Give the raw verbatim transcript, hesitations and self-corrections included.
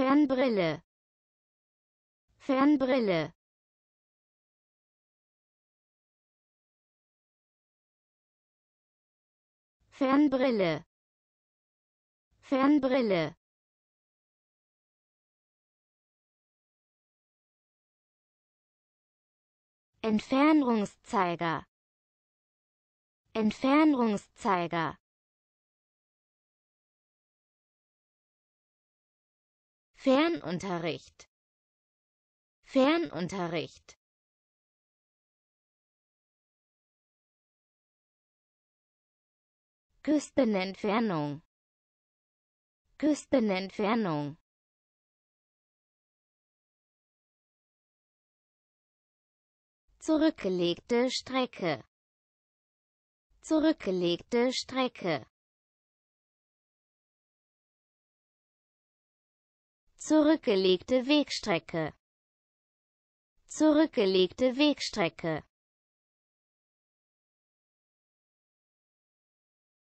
Fernbrille. Fernbrille. Fernbrille. Fernbrille. Entfernungszeiger. Entfernungszeiger. Fernunterricht. Fernunterricht. Küstenentfernung. Küstenentfernung. Zurückgelegte Strecke. Zurückgelegte Strecke. Zurückgelegte Wegstrecke. Zurückgelegte Wegstrecke.